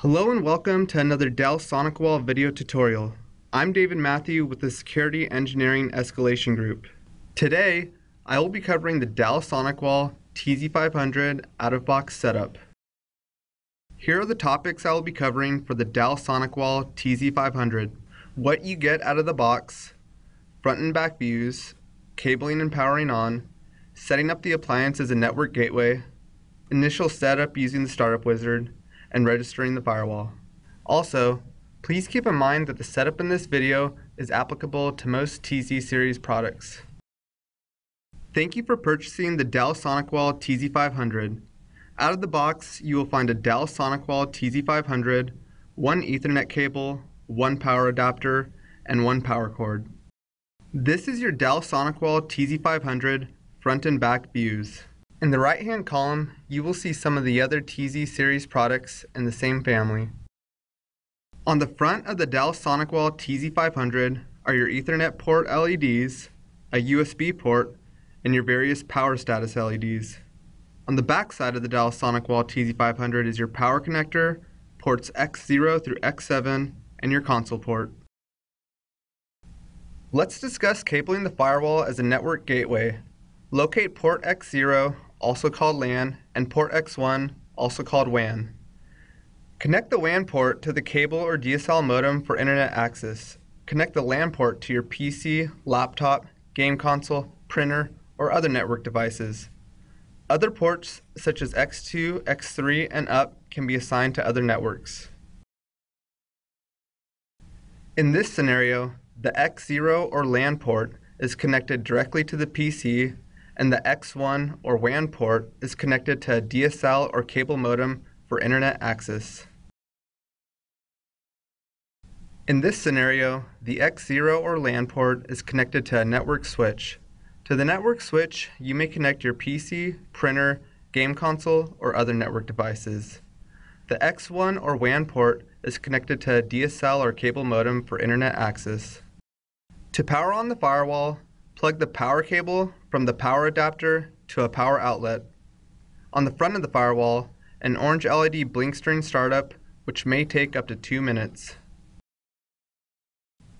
Hello and welcome to another Dell SonicWall video tutorial. I'm David Matthew with the Security Engineering Escalation Group. Today, I will be covering the Dell SonicWall TZ500 out-of-box setup. Here are the topics I will be covering for the Dell SonicWall TZ500. What you get out of the box, front and back views, cabling and powering on, setting up the appliance as a network gateway, initial setup using the startup wizard, and registering the firewall. Also, please keep in mind that the setup in this video is applicable to most TZ series products. Thank you for purchasing the Dell SonicWall TZ500. Out of the box, you will find a Dell SonicWall TZ500, one Ethernet cable, one power adapter, and one power cord. This is your Dell SonicWall TZ500 front and back views. In the right-hand column, you will see some of the other TZ series products in the same family. On the front of the Dell SonicWall TZ500 are your Ethernet port LEDs, a USB port, and your various power status LEDs. On the back side of the Dell SonicWall TZ500 is your power connector, ports X0 through X7, and your console port. Let's discuss cabling the firewall as a network gateway. Locate port X0, also called LAN, and port X1, also called WAN. Connect the WAN port to the cable or DSL modem for internet access. Connect the LAN port to your PC, laptop, game console, printer, or other network devices. Other ports, such as X2, X3, and up, can be assigned to other networks. In this scenario, the X0 or LAN port is connected directly to the PC, and the X1 or WAN port is connected to a DSL or cable modem for internet access. In this scenario, the X0 or LAN port is connected to a network switch. To the network switch, you may connect your PC, printer, game console, or other network devices. The X1 or WAN port is connected to a DSL or cable modem for internet access. To power on the firewall, plug the power cable from the power adapter to a power outlet. On the front of the firewall, an orange LED blinks during startup, which may take up to 2 minutes.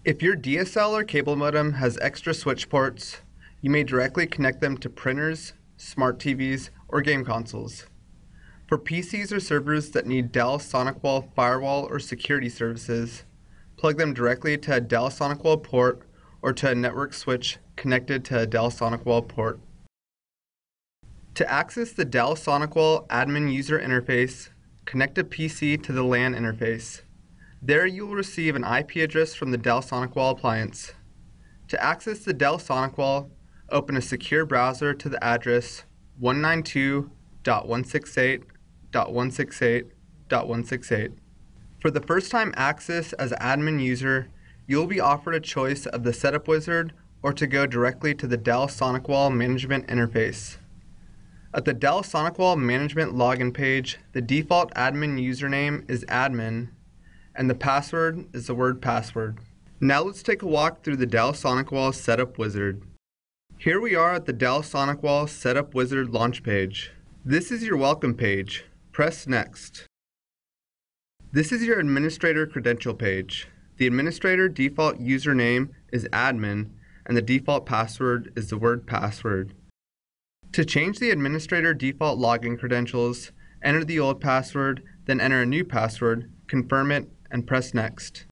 If your DSL or cable modem has extra switch ports, you may directly connect them to printers, smart TVs, or game consoles. For PCs or servers that need Dell SonicWall firewall or security services, plug them directly to a Dell SonicWall port or to a network switch connected to a Dell SonicWall port. To access the Dell SonicWall admin user interface, connect a PC to the LAN interface. There you will receive an IP address from the Dell SonicWall appliance. To access the Dell SonicWall, open a secure browser to the address 192.168.168.168. For the first-time access as an admin user, you'll be offered a choice of the setup wizard or to go directly to the Dell SonicWall management interface. At the Dell SonicWall management login page, the default admin username is admin and the password is the word password. Now let's take a walk through the Dell SonicWall setup wizard. Here we are at the Dell SonicWall setup wizard launch page. This is your welcome page. Press next. This is your administrator credential page. The administrator default username is admin, and the default password is the word password. To change the administrator default login credentials, enter the old password, then enter a new password, confirm it, and press next.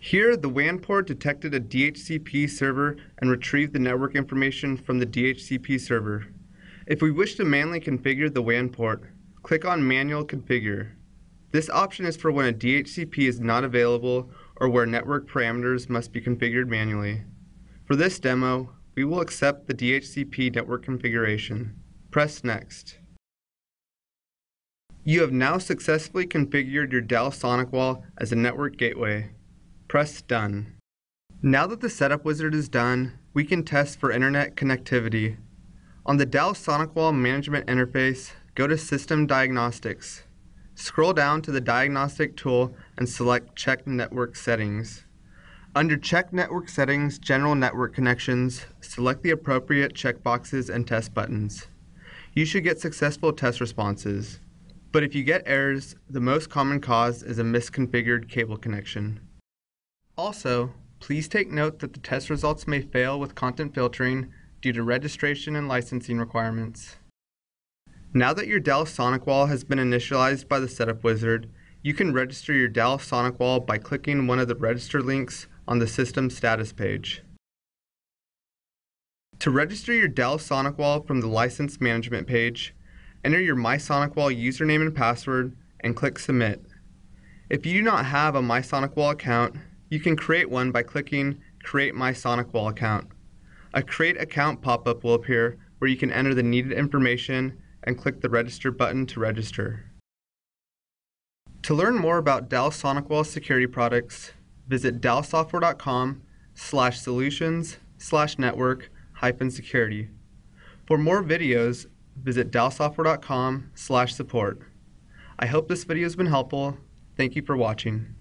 Here, the WAN port detected a DHCP server and retrieved the network information from the DHCP server. If we wish to manually configure the WAN port, click on Manual Configure. This option is for when a DHCP is not available or where network parameters must be configured manually. For this demo, we will accept the DHCP network configuration. Press Next. You have now successfully configured your Dell SonicWall as a network gateway. Press Done. Now that the setup wizard is done, we can test for internet connectivity. On the Dell SonicWall management interface, go to System Diagnostics. Scroll down to the Diagnostic tool and select Check Network Settings. Under Check Network Settings, General Network Connections, select the appropriate checkboxes and test buttons. You should get successful test responses, but if you get errors, the most common cause is a misconfigured cable connection. Also, please take note that the test results may fail with content filtering due to registration and licensing requirements. Now that your Dell SonicWall has been initialized by the Setup Wizard, you can register your Dell SonicWall by clicking one of the register links on the system status page. To register your Dell SonicWall from the License Management page, enter your MySonicWall username and password and click Submit. If you do not have a MySonicWall account, you can create one by clicking Create MySonicWall Account. A Create Account pop-up will appear where you can enter the needed information and click the Register button to register. To learn more about Dell SonicWall security products, visit dalsoftware.com/solutions/network-security. For more videos, visit dalsoftware.com/support. I hope this video has been helpful. Thank you for watching.